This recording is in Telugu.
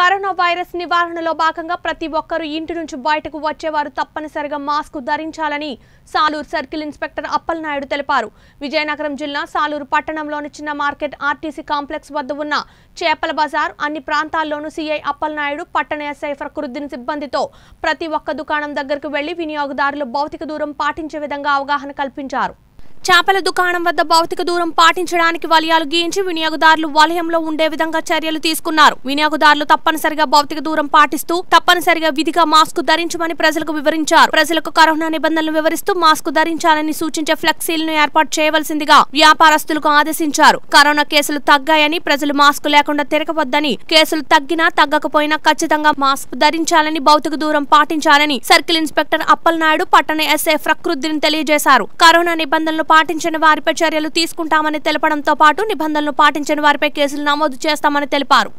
కరోనా వైరస్ నివారణలో భాగంగా ప్రతి ఒక్కరూ ఇంటి నుంచి బయటకు వచ్చేవారు తప్పనిసరిగా మాస్క్ ధరించాలని సాలూరు సర్కిల్ ఇన్స్పెక్టర్ అప్పలనాయుడు తెలిపారు. విజయనగరం జిల్లా సాలూరు పట్టణంలోని చిన్న మార్కెట్ ఆర్టీసీ కాంప్లెక్స్ వద్ద ఉన్న చేపల బజార్ అన్ని ప్రాంతాల్లోనూ సీఐ అప్పలనాయుడు, పట్టణ ఎస్ఐ ఫక్రుద్దీన్ సిబ్బందితో ప్రతి ఒక్క దుకాణం దగ్గరకు వెళ్లి వినియోగదారులు భౌతిక దూరం పాటించే విధంగా అవగాహన కల్పించారు. చేపల దుకాణం వద్ద భౌతిక దూరం పాటించడానికి వలయాలు గీయించి వినియోగదారులు వలయంలో ఉండే విధంగా చర్యలు తీసుకున్నారు. వినియోగదారులు తప్పనిసరిగా భౌతిక దూరం పాటిస్తూ తప్పనిసరిగా విధిగా మాస్క్ ధరించమని ప్రజలకు వివరించారు. ప్రజలకు కరోనా నిబంధనలు వివరిస్తూ మాస్క్ ధరించాలని సూచించే ఫ్లెక్సీలను ఏర్పాటు చేయవలసిందిగా వ్యాపారస్తులకు ఆదేశించారు. కరోనా కేసులు తగ్గాయని ప్రజలు మాస్క్ లేకుండా తిరగవద్దని, కేసులు తగ్గినా తగ్గకపోయినా ఖచ్చితంగా మాస్క్ ధరించాలని, భౌతిక దూరం పాటించాలని సర్కిల్ ఇన్స్పెక్టర్ అప్పలనాయుడు, పట్టణ ఎస్ఐ ఫక్రుద్దీన్ తెలియజేశారు. కరోనా నిబంధనలు పాటించిన వారిపై చర్యలు తీసుకుంటామని తెలపడంతో పాటు నిబంధనలు పాటించని వారిపై కేసులు నమోదు చేస్తామని తెలిపారు.